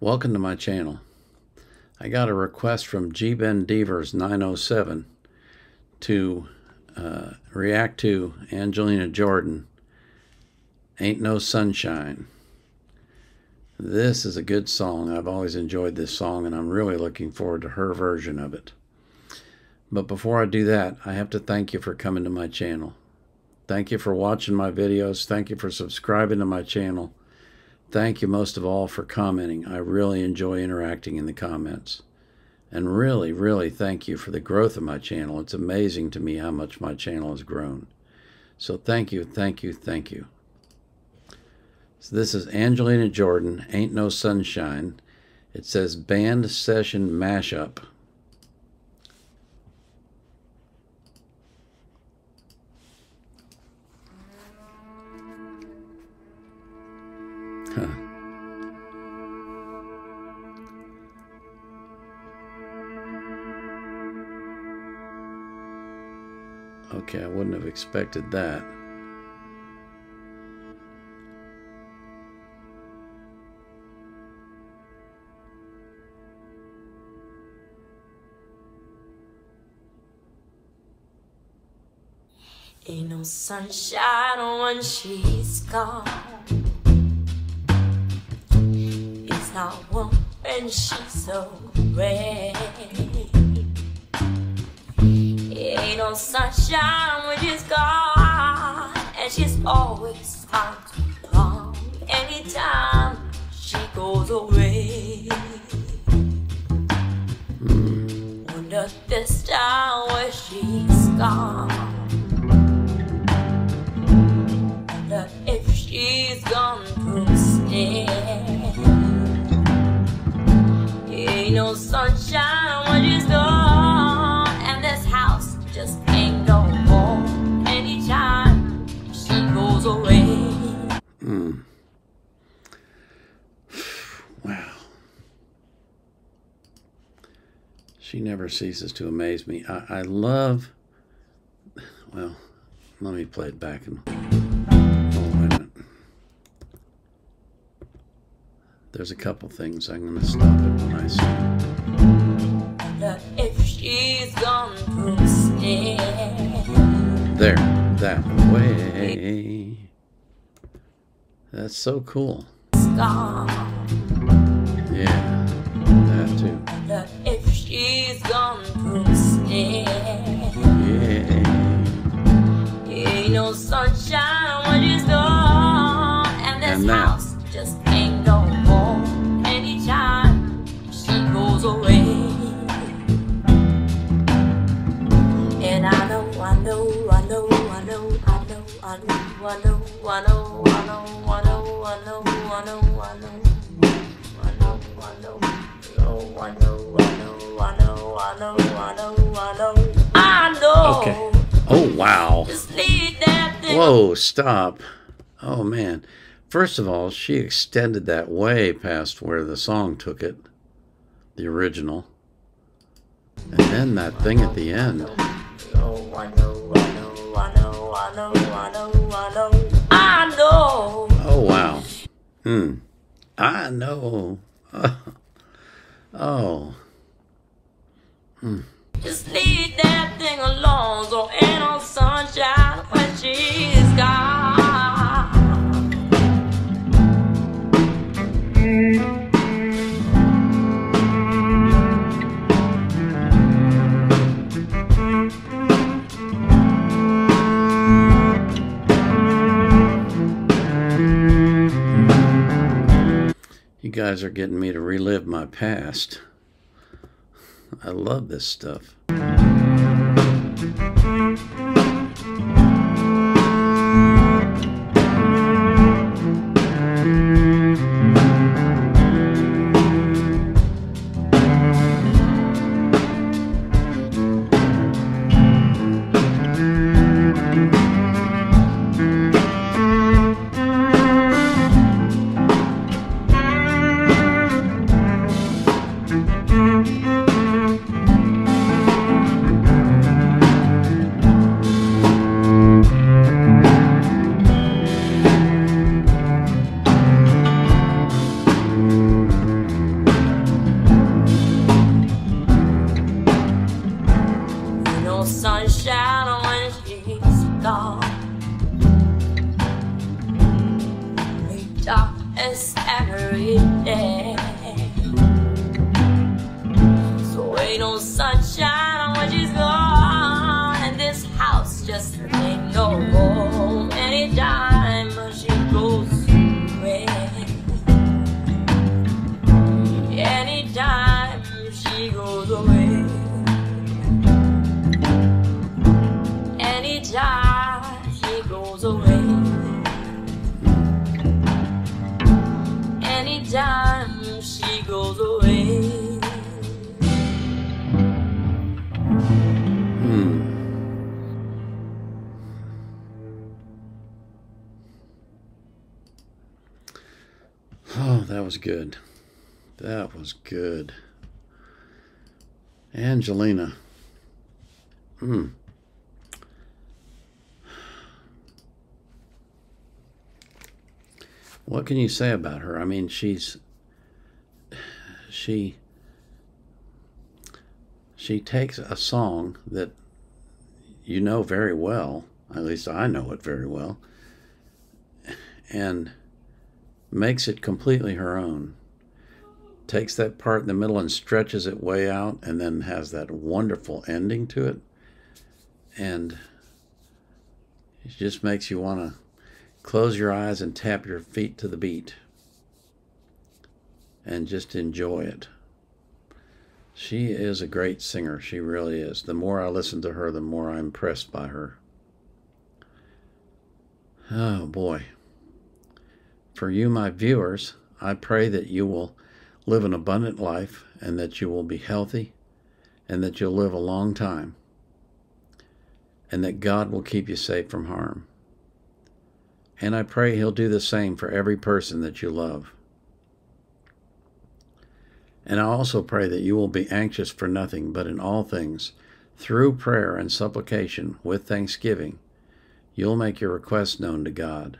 Welcome to my channel. I got a request from GBenDeavers 907 to react to Angelina Jordan, Ain't No Sunshine. This is a good song. I've always enjoyed this song, and I'm really looking forward to her version of it. But before I do that, I have to thank you for coming to my channel. Thank you for watching my videos. Thank you for subscribing to my channel. Thank you most of all for commenting. I really enjoy interacting in the comments. And really, really thank you for the growth of my channel. It's amazing to me how much my channel has grown. So thank you, thank you, thank you. So this is Angelina Jordan, Ain't No Sunshine. It says Band Session Mashup. Okay, I wouldn't have expected that. Ain't no sunshine when she's gone. It's not warm when she's away. Ain't no sunshine when she's gone, and she's always on the run. Anytime she goes away, wonder this time where she's gone. Wonder if she's gone to stay. Ain't no sunshine when she's gone. She never ceases to amaze me. I love, well, let me play it back. And, oh, wait a minute. There's a couple things. I'm going to stop it when I see it. If she's gone there, that way. That's so cool. Yeah, that too. She's gone through stay. Yeah. Ain't no sunshine when she's gone, and this house just ain't no more. Anytime she goes away, and I know. Okay. Oh, wow. Whoa, stop. Oh, man. First of all, she extended that way past where the song took it, the original. And then that thing at the end. I know. Oh, wow. I know. Oh. Just leave that thing alone. So ain't no sunshine when she's gone. You guys are getting me to relive my past. I love this stuff. away. Anytime she goes away. Oh, that was good. That was good. Angelina. What can you say about her? I mean, she takes a song that you know very well, at least I know it very well, and makes it completely her own. Takes that part in the middle and stretches it way out, and then has that wonderful ending to it. And it just makes you want to close your eyes and tap your feet to the beat and just enjoy it. She is a great singer. She really is. The more I listen to her, the more I'm impressed by her. Oh boy. For you, my viewers, I pray that you will live an abundant life, and that you will be healthy, and that you'll live a long time, and that God will keep you safe from harm. And I pray he'll do the same for every person that you love. And I also pray that you will be anxious for nothing, but in all things, through prayer and supplication with thanksgiving, you'll make your requests known to God.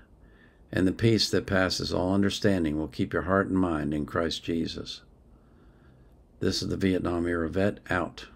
And the peace that passes all understanding will keep your heart and mind in Christ Jesus. This is the Vietnam-era Vet out.